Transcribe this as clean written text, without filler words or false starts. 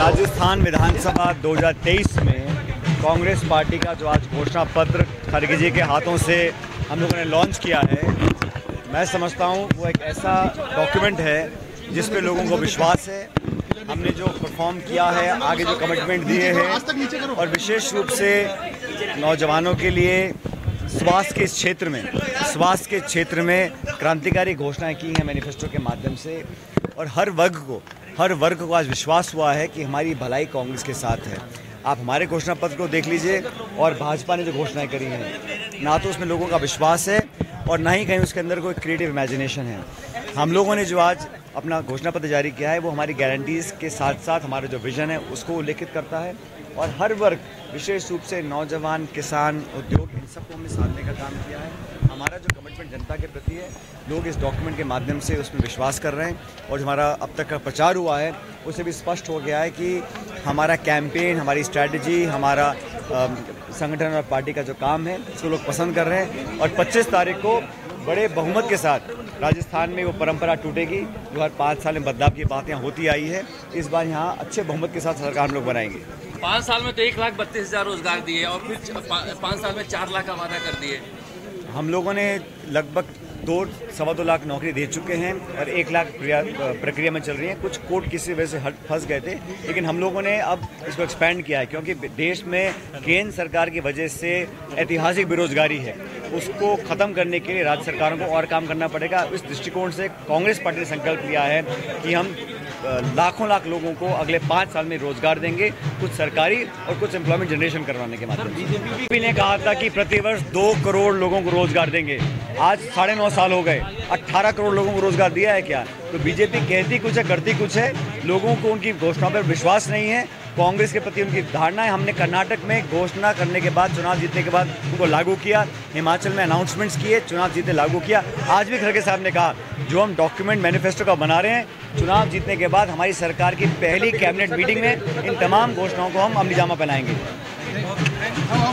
राजस्थान विधानसभा 2023 में कांग्रेस पार्टी का जो आज घोषणा पत्र खड़गे जी के हाथों से हम लोगों ने लॉन्च किया है, मैं समझता हूं वो एक ऐसा डॉक्यूमेंट है जिस पे लोगों को विश्वास है। हमने जो परफॉर्म किया है, आगे जो कमिटमेंट दिए हैं और विशेष रूप से नौजवानों के लिए स्वास्थ्य के क्षेत्र में क्रांतिकारी घोषणाएँ की हैं मैनिफेस्टो के माध्यम से, और हर वर्ग को आज विश्वास हुआ है कि हमारी भलाई कांग्रेस के साथ है। आप हमारे घोषणा पत्र को देख लीजिए और भाजपा ने जो घोषणाएं करी हैं, ना तो उसमें लोगों का विश्वास है और ना ही कहीं उसके अंदर कोई क्रिएटिव इमेजिनेशन है। हम लोगों ने जो आज अपना घोषणा पत्र जारी किया है वो हमारी गारंटीज़ के साथ साथ हमारा जो विजन है उसको उल्लेखित करता है, और हर वर्ग विशेष रूप से नौजवान, किसान, उद्योग, इन सबको हमने साधने का काम किया है। हमारा जो कमिटमेंट जनता के प्रति है, लोग इस डॉक्यूमेंट के माध्यम से उसमें विश्वास कर रहे हैं, और हमारा अब तक का प्रचार हुआ है उससे भी स्पष्ट हो गया है कि हमारा कैंपेन, हमारी स्ट्रैटेजी, हमारा संगठन और पार्टी का जो काम है उसको लोग पसंद कर रहे हैं। और 25 तारीख को बड़े बहुमत के साथ राजस्थान में वो परंपरा टूटेगी जो हर 5 साल में बदलाव की बातें होती आई है। इस बार यहाँ अच्छे बहुमत के साथ सरकार हम लोग बनाएंगे। 5 साल में तो 1,32,000 रोजगार दिए और फिर 5 साल में 4 लाख का वादा कर दिए। हम लोगों ने लगभग 2-2.25 लाख नौकरी दे चुके हैं और 1 लाख प्रक्रिया में चल रही है। कुछ कोर्ट किसी वजह से फंस गए थे, लेकिन हम लोगों ने अब इसको एक्सपेंड किया है क्योंकि देश में केंद्र सरकार की वजह से ऐतिहासिक बेरोजगारी है, उसको ख़त्म करने के लिए राज्य सरकारों को और काम करना पड़ेगा। इस दृष्टिकोण से कांग्रेस पार्टी ने संकल्प लिया है कि हम लाखों लाख लोगों को अगले 5 साल में रोजगार देंगे, कुछ सरकारी और कुछ एम्प्लॉयमेंट जनरेशन करवाने के माध्यम से। बीजेपी ने कहा था कि प्रतिवर्ष 2 करोड़ लोगों को रोजगार देंगे, आज 9.5 साल हो गए, 18 करोड़ लोगों को रोजगार दिया है क्या? तो बीजेपी कहती कुछ है, करती कुछ है। लोगों को उनकी घोषणा पर विश्वास नहीं है, कांग्रेस के प्रति उनकी धारणा है। हमने कर्नाटक में घोषणा करने के बाद, चुनाव जीतने के बाद उनको लागू किया, हिमाचल में अनाउंसमेंट्स किए, चुनाव जीते लागू किया। आज भी खड़गे साहब ने कहा जो हम डॉक्यूमेंट मैनिफेस्टो का बना रहे हैं, चुनाव जीतने के बाद हमारी सरकार की पहली कैबिनेट मीटिंग में इन तमाम घोषणाओं को हम अमलीजामा पहनाएंगे।